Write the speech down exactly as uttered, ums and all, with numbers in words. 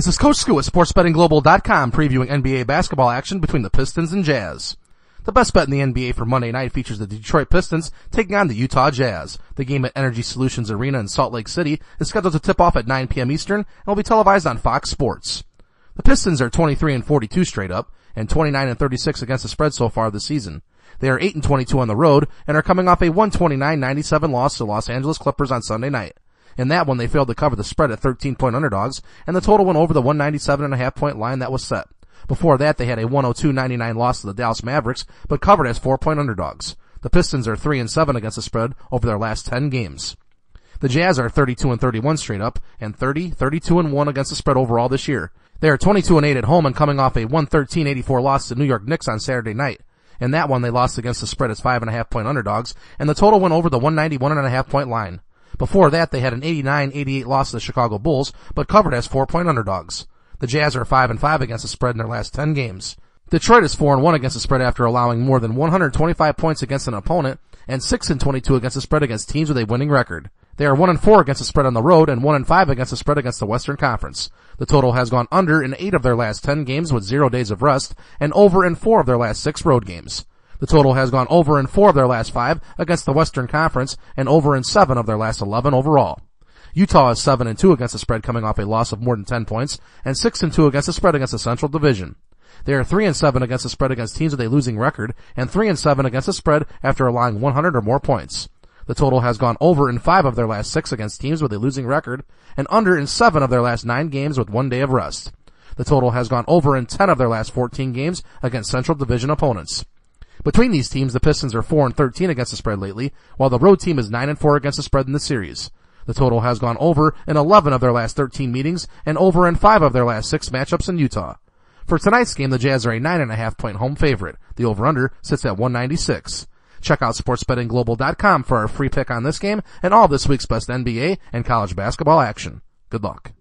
This is Coach Scoo at sports betting global dot com previewing N B A basketball action between the Pistons and Jazz. The best bet in the N B A for Monday night features the Detroit Pistons taking on the Utah Jazz. The game at Energy Solutions Arena in Salt Lake City is scheduled to tip off at nine p.m. Eastern and will be televised on Fox Sports. The Pistons are twenty-three and forty-two straight up and twenty-nine and thirty-six against the spread so far this season. They are eight and twenty-two on the road and are coming off a one twenty-nine ninety-seven loss to Los Angeles Clippers on Sunday night. In that one, they failed to cover the spread at thirteen point underdogs, and the total went over the one ninety-seven point five point line that was set. Before that, they had a one oh two ninety-nine loss to the Dallas Mavericks, but covered as four point underdogs. The Pistons are three and seven against the spread over their last ten games. The Jazz are thirty-two and thirty-one straight up, and thirty, thirty-two and one against the spread overall this year. They are twenty-two and eight at home and coming off a one thirteen eighty-four loss to New York Knicks on Saturday night. In that one, they lost against the spread as five point five point underdogs, and the total went over the one ninety-one point five point line. Before that, they had an eighty-nine eighty-eight loss to the Chicago Bulls, but covered as four point underdogs. The Jazz are five and five against the spread in their last ten games. Detroit is four and one against the spread after allowing more than one twenty-five points against an opponent, and six and twenty-two against the spread against teams with a winning record. They are one and four against the spread on the road, and one and five against the spread against the Western Conference. The total has gone under in eight of their last ten games with zero days of rest, and over in four of their last six road games. The total has gone over in four of their last five against the Western Conference and over in seven of their last eleven overall. Utah is seven and two against the spread coming off a loss of more than ten points and six and two against the spread against the Central Division. They are three and seven against the spread against teams with a losing record and three and seven against the spread after allowing one hundred or more points. The total has gone over in five of their last six against teams with a losing record and under in seven of their last nine games with one day of rest. The total has gone over in ten of their last fourteen games against Central Division opponents. Between these teams, the Pistons are four and thirteen against the spread lately, while the road team is nine and four against the spread in the series. The total has gone over in eleven of their last thirteen meetings and over in five of their last six matchups in Utah. For tonight's game, the Jazz are a nine point five point home favorite. The over-under sits at one ninety-six. Check out sports betting global dot com for our free pick on this game and all this week's best N B A and college basketball action. Good luck.